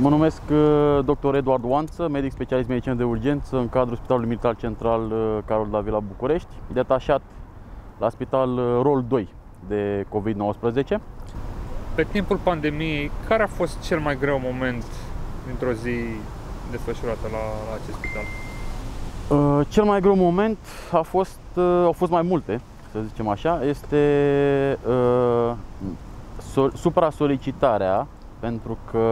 Mă numesc dr. Eduard Oanță, medic specialist medicină de urgență în cadrul Spitalului Militar Central Carol Davila București, detașat la spital ROL 2 de COVID-19. Pe timpul pandemiei, care a fost cel mai greu moment dintr-o zi desfășurată la acest spital? Cel mai greu moment au fost mai multe, să zicem așa, este supra-solicitarea, pentru că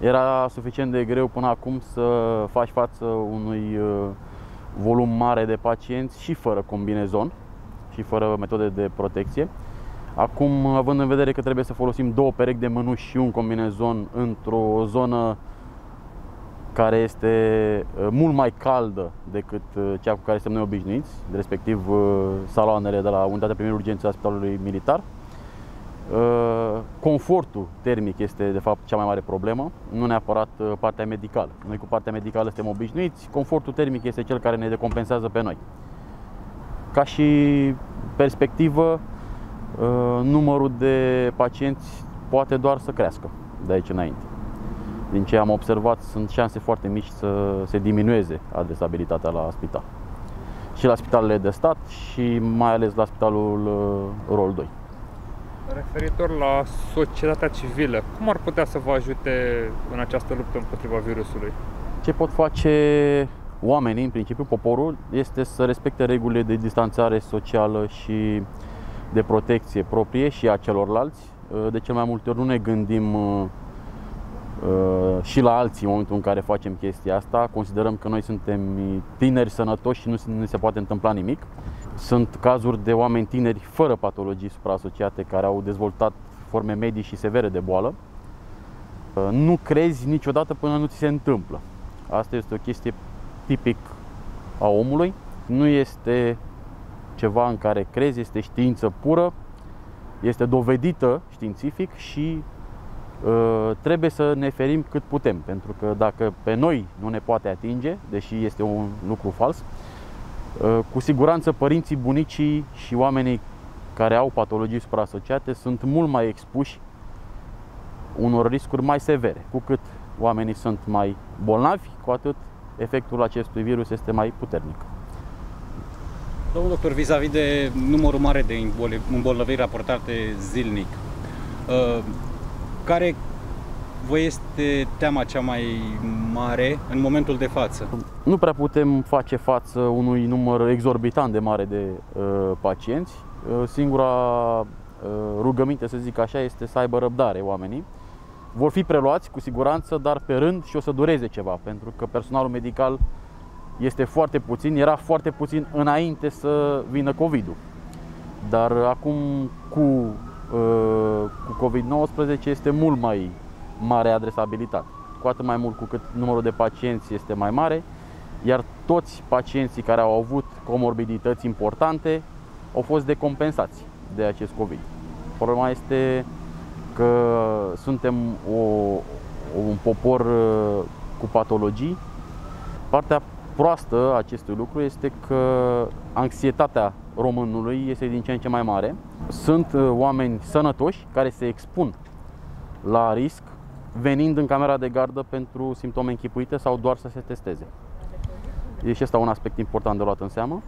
era suficient de greu până acum să faci față unui volum mare de pacienți și fără combinezon și fără metode de protecție. Acum, având în vedere că trebuie să folosim două perechi de mânuși și un combinezon într-o zonă care este mult mai caldă decât cea cu care suntem noi obișnuiți, respectiv saloanele de la Unitatea Primirii Urgențelor a Spitalului Militar, confortul termic este, de fapt, cea mai mare problemă, nu neapărat partea medicală. Noi cu partea medicală suntem obișnuiți, confortul termic este cel care ne decompensează pe noi. Ca și perspectivă, numărul de pacienți poate doar să crească de aici înainte. Din ce am observat, sunt șanse foarte mici să se diminueze adresabilitatea la spital. Și la spitalele de stat și mai ales la spitalul ROL 2. Referitor la societatea civilă, cum ar putea să vă ajute în această luptă împotriva virusului? Ce pot face oamenii, în principiu poporul, este să respecte regulile de distanțare socială și de protecție proprie și a celorlalți. De cel mai multe ori nu ne gândim și la alții în momentul în care facem chestia asta. Considerăm că noi suntem tineri, sănătoși și nu se poate întâmpla nimic. Sunt cazuri de oameni tineri fără patologii supraasociate care au dezvoltat forme medii și severe de boală. Nu crezi niciodată până nu ți se întâmplă. Asta este o chestie tipic a omului. Nu este ceva în care crezi, este știință pură, este dovedită științific și trebuie să ne ferim cât putem, pentru că dacă pe noi nu ne poate atinge, deși este un lucru fals, cu siguranță părinții, bunicii și oamenii care au patologii supraasociate sunt mult mai expuși unor riscuri mai severe. Cu cât oamenii sunt mai bolnavi, cu atât efectul acestui virus este mai puternic. Domnul doctor, vis-a-vis de numărul mare de îmbolnăviri raportate zilnic, care vă este teama cea mai mare în momentul de față? Nu prea putem face față unui număr exorbitant de mare de pacienți. Singura rugăminte, să zic așa, este să aibă răbdare oamenii. Vor fi preluați cu siguranță, dar pe rând și o să dureze ceva, pentru că personalul medical este foarte puțin, era foarte puțin înainte să vină COVID-ul. Dar acum cu COVID-19 este mult mai mare adresabilitate, cu atât mai mult cu cât numărul de pacienți este mai mare, iar toți pacienții care au avut comorbidități importante au fost decompensați de acest COVID. Problema este că suntem un popor cu patologii. Partea proastă a acestui lucru este că anxietatea românului este din ce în ce mai mare. Sunt oameni sănătoși care se expun la risc venind în camera de gardă pentru simptome închipuite sau doar să se testeze. E și asta un aspect important de luat în seamă.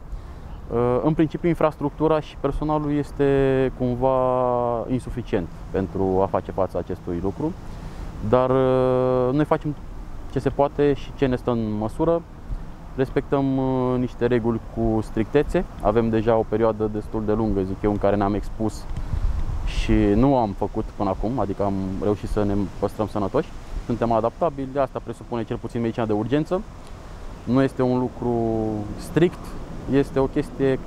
În principiu, infrastructura și personalul este cumva insuficient pentru a face față acestui lucru, dar noi facem ce se poate și ce ne stă în măsură. Respectăm niște reguli cu strictețe. Avem deja o perioadă destul de lungă, zic eu, în care ne-am expus și nu am făcut până acum, adică am reușit să ne păstrăm sănătoși. Suntem adaptabili, asta presupune cel puțin medicina de urgență. Nu este un lucru strict, este o chestie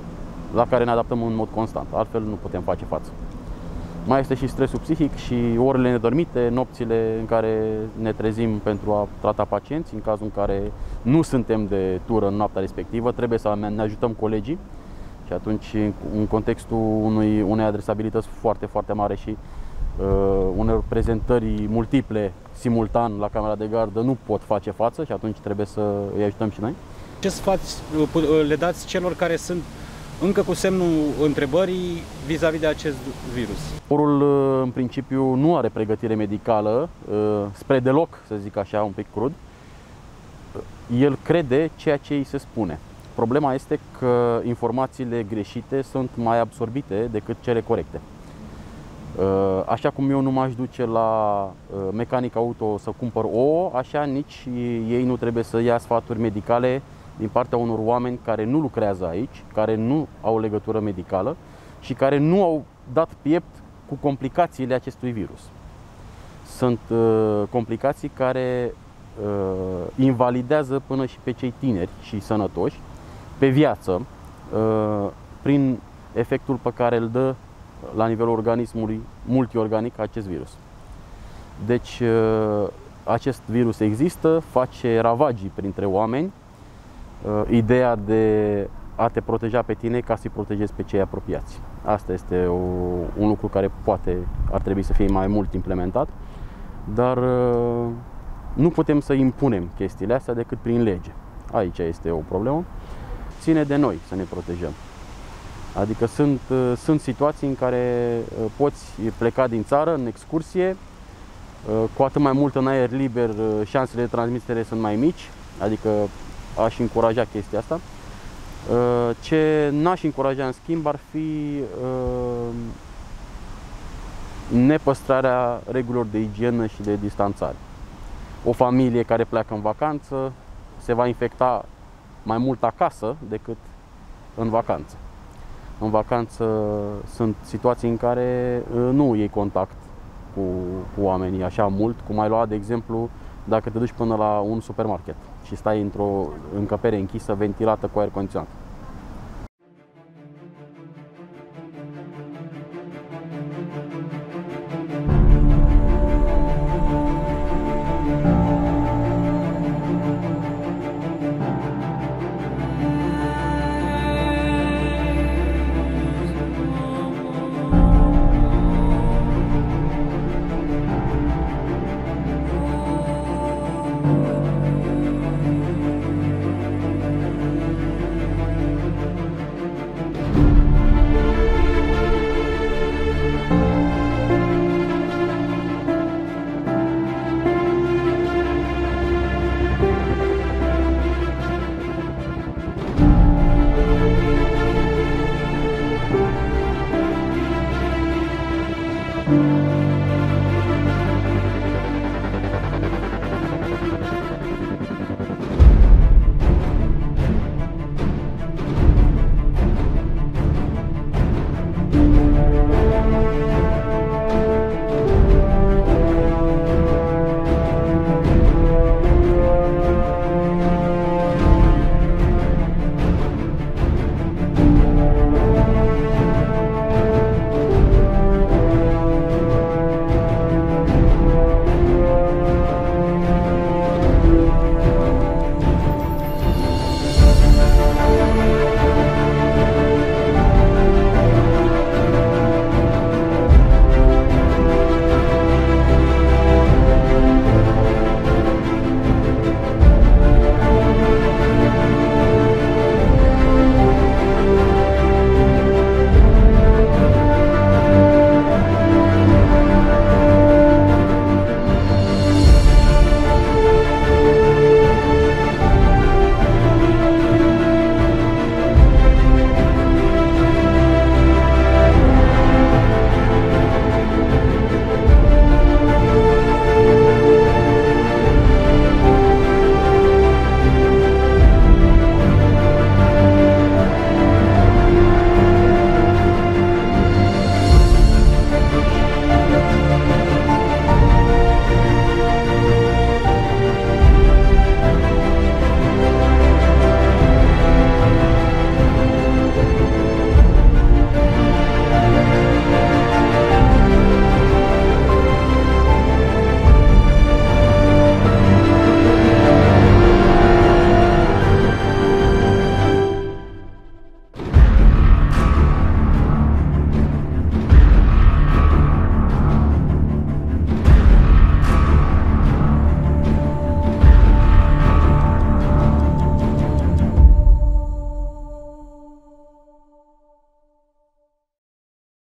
la care ne adaptăm în mod constant, altfel nu putem face față. Mai este și stresul psihic și orele nedormite, nopțile în care ne trezim pentru a trata pacienți, în cazul în care nu suntem de tură în noaptea respectivă, trebuie să ne ajutăm colegii. Și atunci, în contextul unei adresabilități foarte mare și unei prezentări multiple simultan la camera de gardă, nu pot face față și atunci trebuie să îi ajutăm și noi. Ce sfat le dați celor care sunt încă cu semnul întrebării vis-a-vis de acest virus. Corul, în principiu, nu are pregătire medicală, spre deloc, să zic așa, un pic crud. El crede ceea ce îi se spune. Problema este că informațiile greșite sunt mai absorbite decât cele corecte. Așa cum eu nu m-aș duce la mecanic auto să cumpăr ouă, așa nici ei nu trebuie să ia sfaturi medicale din partea unor oameni care nu lucrează aici, care nu au legătură medicală și care nu au dat piept cu complicațiile acestui virus. Sunt complicații care invalidează până și pe cei tineri și sănătoși pe viață prin efectul pe care îl dă la nivelul organismului multiorganic acest virus. Deci acest virus există, face ravagii printre oameni. Ideea de a te proteja pe tine ca să-i protejezi pe cei apropiați. Asta este un lucru care poate ar trebui să fie mai mult implementat, dar nu putem să impunem chestiile astea decât prin lege. Aici este o problemă. Ține de noi să ne protejăm. Adică sunt situații în care poți pleca din țară în excursie, cu atât mai mult în aer liber șansele de transmitere sunt mai mici, adică aș încuraja chestia asta. Ce n-aș încuraja în schimb ar fi nepăstrarea regulilor de igienă și de distanțare. O familie care pleacă în vacanță se va infecta mai mult acasă decât în vacanță. În vacanță sunt situații în care nu iei contact cu oamenii așa mult, cum ai lua, de exemplu, dacă te duci până la un supermarket și stai într-o încăpere închisă, ventilată, cu aer condiționat.